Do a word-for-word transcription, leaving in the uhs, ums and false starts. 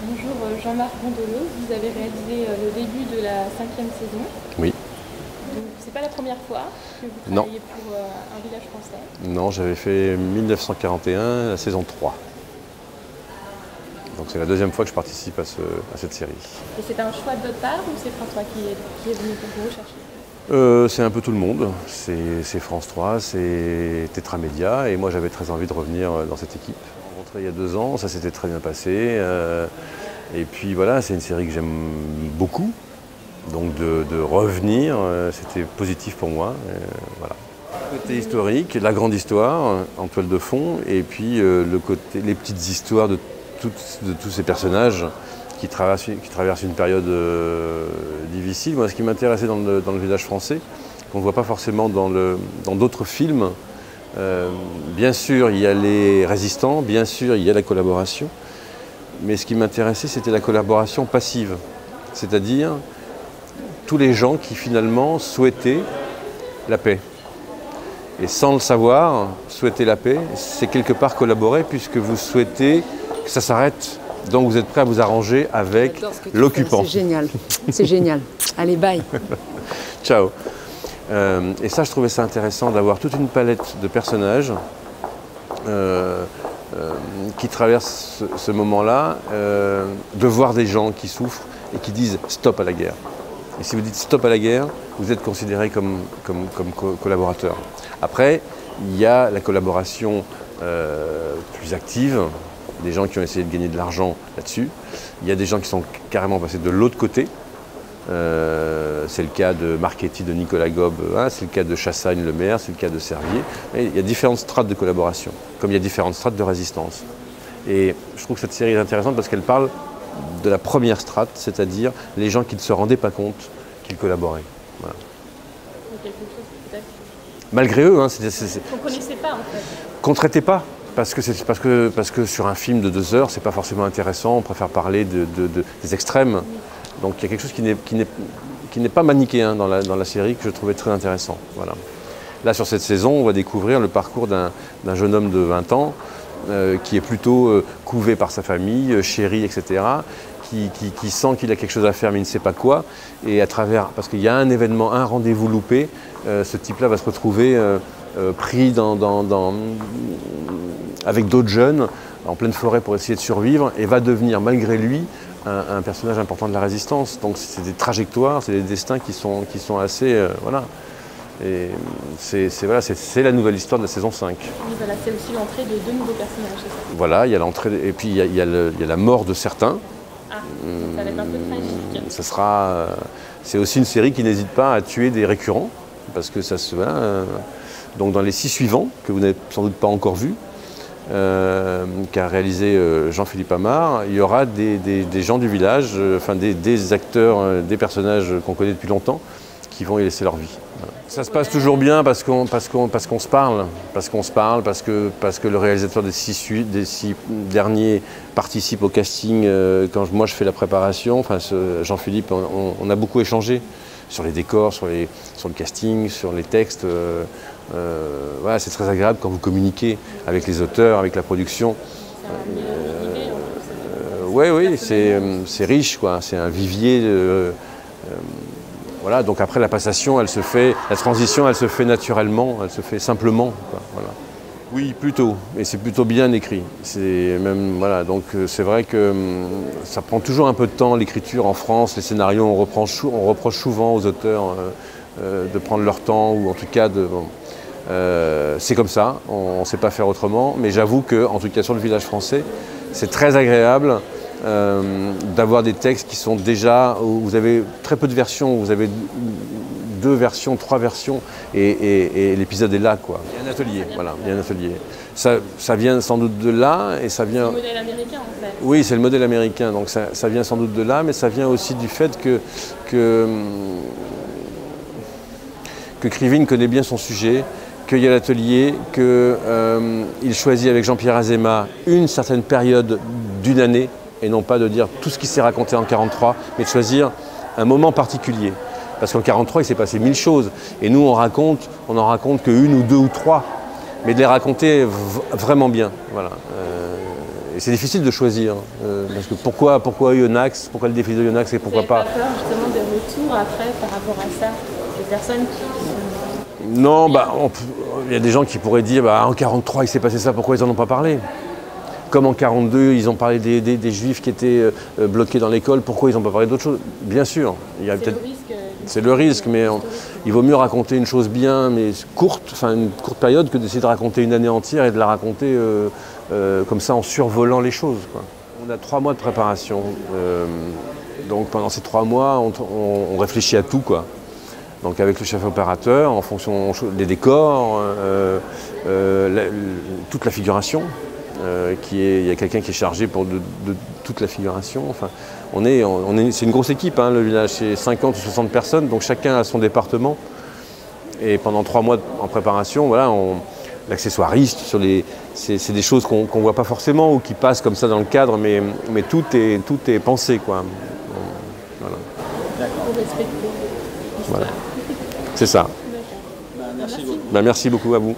Bonjour Jean-Marc Brondolo, vous avez réalisé le début de la cinquième saison. Oui. Ce n'est pas la première fois que vous travaillez non. pour Un Village Français. Non, j'avais fait mille neuf cent quarante et un, la saison trois. Donc c'est la deuxième fois que je participe à, ce, à cette série. Et c'est un choix de votre part ou c'est France trois qui est, qui est venu pour vous chercher? Euh, c'est un peu tout le monde, c'est France trois, c'est Tetramédia et moi j'avais très envie de revenir dans cette équipe. On est rentré il y a deux ans, ça s'était très bien passé euh, et puis voilà, c'est une série que j'aime beaucoup, donc de, de revenir euh, c'était positif pour moi. Euh, voilà. Le côté historique, la grande histoire en toile de fond et puis euh, le côté, les petites histoires de, tout, de tous ces personnages qui traverse, qui traverse une période euh, difficile. Moi, ce qui m'intéressait dans le, dans le village français, qu'on ne voit pas forcément dans d'autres films, euh, bien sûr, il y a les résistants, bien sûr, il y a la collaboration, mais ce qui m'intéressait, c'était la collaboration passive, c'est-à-dire tous les gens qui, finalement, souhaitaient la paix. Et sans le savoir, souhaiter la paix, c'est quelque part collaborer, puisque vous souhaitez que ça s'arrête. Donc vous êtes prêt à vous arranger avec l'occupant. C'est génial, c'est génial. Allez, bye. Ciao. Euh, et ça, je trouvais ça intéressant d'avoir toute une palette de personnages euh, euh, qui traversent ce, ce moment-là, euh, de voir des gens qui souffrent et qui disent stop à la guerre. Et si vous dites stop à la guerre, vous êtes considéré comme, comme, comme co collaborateur. Après, il y a la collaboration euh, plus active, des gens qui ont essayé de gagner de l'argent là-dessus. Il y a des gens qui sont carrément passés de l'autre côté. Euh, c'est le cas de Marquetti, de Nicolas Gobbe, hein, c'est le cas de Chassagne, le maire, c'est le cas de Servier. Et il y a différentes strates de collaboration, comme il y a différentes strates de résistance. Et je trouve que cette série est intéressante parce qu'elle parle de la première strate, c'est-à-dire les gens qui ne se rendaient pas compte qu'ils collaboraient. Voilà. Malgré eux, hein, c'est... Qu'on ne connaissait pas, en fait. Qu'on ne traitait pas. Parce que, parce, que, parce que sur un film de deux heures, c'est pas forcément intéressant, on préfère parler de, de, de, des extrêmes. Donc il y a quelque chose qui n'est pas manichéen dans la, dans la série, que je trouvais très intéressant. Voilà. Là, sur cette saison, on va découvrir le parcours d'un jeune homme de vingt ans, euh, qui est plutôt euh, couvé par sa famille, euh, chéri, et cetera, qui, qui, qui sent qu'il a quelque chose à faire, mais il ne sait pas quoi. Et à travers, parce qu'il y a un événement, un rendez-vous loupé, euh, ce type-là va se retrouver euh, euh, pris dans... dans, dans avec d'autres jeunes, en pleine forêt pour essayer de survivre, et va devenir, malgré lui, un, un personnage important de la résistance. Donc c'est des trajectoires, c'est des destins qui sont, qui sont assez... Euh, voilà. Et c'est voilà, la nouvelle histoire de la saison cinq. Oui, voilà, c'est aussi l'entrée de deux nouveaux personnages, c'est ça? Voilà, il y a l'entrée... Et puis il y a, il y a, le, il y a la mort de certains. Ah, hum, ça va être un peu tragique. Ça sera... Euh, c'est aussi une série qui n'hésite pas à tuer des récurrents, parce que ça se... Voilà, euh, donc dans les six suivants, que vous n'avez sans doute pas encore vus, Euh, qu'a réalisé euh, Jean-Philippe Hamard, il y aura des, des, des gens du village, euh, enfin des, des acteurs, euh, des personnages qu'on connaît depuis longtemps, qui vont y laisser leur vie. Voilà. Ça se passe toujours bien parce qu'on parce qu'on parce qu'on se parle, parce qu'on se parle, parce que parce que le réalisateur des six, des six derniers participe au casting euh, quand je, moi je fais la préparation. Enfin, Jean-Philippe, on, on a beaucoup échangé sur les décors, sur les sur le casting, sur les textes. Euh, Euh, voilà, c'est très agréable quand vous communiquez avec les auteurs, avec la production. Oui, oui, c'est riche, quoi. C'est un vivier. Euh, euh, voilà, donc après la passation, elle se fait, la transition, elle se fait naturellement, elle se fait simplement, quoi, voilà. Oui, plutôt. Et c'est plutôt bien écrit. C'est même voilà. Donc c'est vrai que ça prend toujours un peu de temps l'écriture en France, les scénarios. On reproche, on reproche souvent aux auteurs euh, euh, de prendre leur temps ou en tout cas de. Bon, Euh, c'est comme ça, on ne sait pas faire autrement, mais j'avoue que, en tout cas sur le village français, c'est très agréable euh, d'avoir des textes qui sont déjà, où vous avez très peu de versions, vous avez deux versions, trois versions, et, et, et l'épisode est là, quoi. Il y a un atelier, voilà, il y a un atelier. Ça, ça vient sans doute de là, et ça vient... C'est le modèle américain, en fait. Oui, c'est le modèle américain, donc ça, ça vient sans doute de là, mais ça vient aussi du fait que... que, que Krivin connaît bien son sujet, qu'il y a l'atelier, qu'il euh, choisit avec Jean-Pierre Azema une certaine période d'une année, et non pas de dire tout ce qui s'est raconté en quarante-trois, mais de choisir un moment particulier. Parce qu'en quarante-trois, il s'est passé mille choses, et nous, on raconte, on en raconte qu'une ou deux ou trois, mais de les raconter vraiment bien. Voilà. Euh, Et c'est difficile de choisir, euh, parce que pourquoi, pourquoi Yonax, pourquoi le défi de Yonax et pourquoi pas... Vous n'avez pas peur justement des retours après par rapport à ça, des personnes qui... sont... Non, bah, on, il y a des gens qui pourraient dire, bah, en quarante-trois il s'est passé ça, pourquoi ils n'en ont pas parlé? Comme en quarante-deux, ils ont parlé des, des, des juifs qui étaient bloqués dans l'école, pourquoi ils n'ont pas parlé d'autre chose? Bien sûr, il y a peut-être... C'est le risque, mais on, il vaut mieux raconter une chose bien, mais courte, enfin une courte période, que d'essayer de raconter une année entière et de la raconter euh, euh, comme ça en survolant les choses, quoi. On a trois mois de préparation, euh, donc pendant ces trois mois, on, on, on réfléchit à tout, quoi. Donc avec le chef opérateur, en fonction des décors, euh, euh, la, toute la figuration, euh, qui est, il y a quelqu'un qui est chargé pour de, de toute la figuration, enfin. On est, on est, c'est une grosse équipe, hein, le village, c'est cinquante ou soixante personnes, donc chacun a son département. Et pendant trois mois en préparation, voilà, l'accessoiriste, c'est des choses qu'on qu'on voit pas forcément ou qui passent comme ça dans le cadre, mais, mais tout, est, tout est pensé, quoi. Voilà. Voilà. C'est ça. Bah, merci beaucoup. Bah, merci beaucoup à vous.